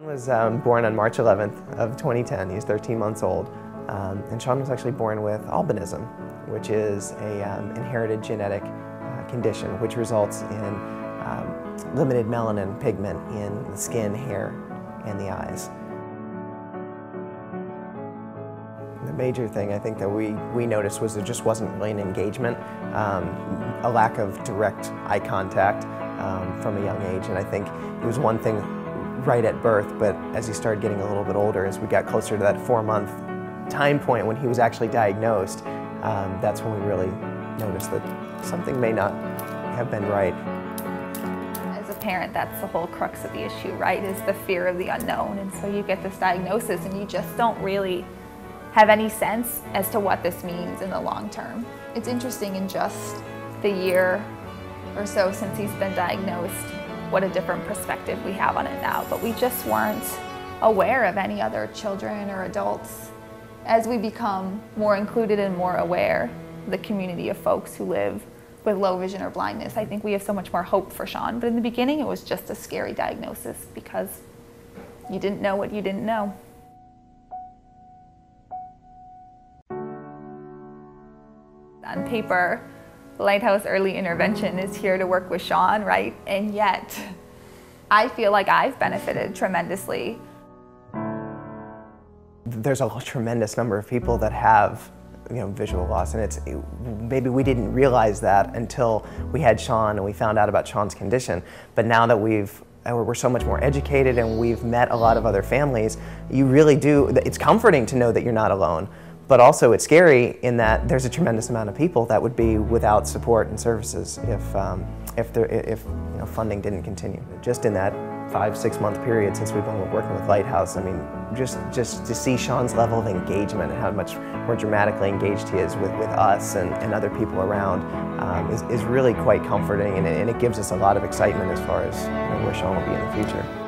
Sean was born on March 11th of 2010. He's 13 months old. And Sean was actually born with albinism, which is an inherited genetic condition which results in limited melanin pigment in the skin, hair, and the eyes. The major thing I think that we noticed was there just wasn't really an engagement, a lack of direct eye contact from a young age. And I think it was one thing right at birth, but as he started getting a little bit older, as we got closer to that 4-month time point when he was actually diagnosed, that's when we really noticed that something may not have been right. Parent, that's the whole crux of the issue, right, is the fear of the unknown. And so you get this diagnosis and you just don't really have any sense as to what this means in the long term. It's interesting, in just the year or so since he's been diagnosed, what a different perspective we have on it now. But we just weren't aware of any other children or adults. As we become more included and more aware, the community of folks who live with low vision or blindness, I think we have so much more hope for Sean. But in the beginning, it was just a scary diagnosis because you didn't know what you didn't know. On paper, Lighthouse Early Intervention is here to work with Sean, right? And yet, I feel like I've benefited tremendously. There's a tremendous number of people that have visual loss, and it's maybe we didn't realize that until we had Sean and we found out about Sean's condition. But now that we're so much more educated and we've met a lot of other families, you really do, it's comforting to know that you're not alone, but also it's scary in that there's a tremendous amount of people that would be without support and services if funding didn't continue. Just in that 5-6 month period since we've been working with Lighthouse, I mean, just to see Sean's level of engagement and how much more dramatically engaged he is with us and other people around is really quite comforting, and it gives us a lot of excitement as far as where Sean will be in the future.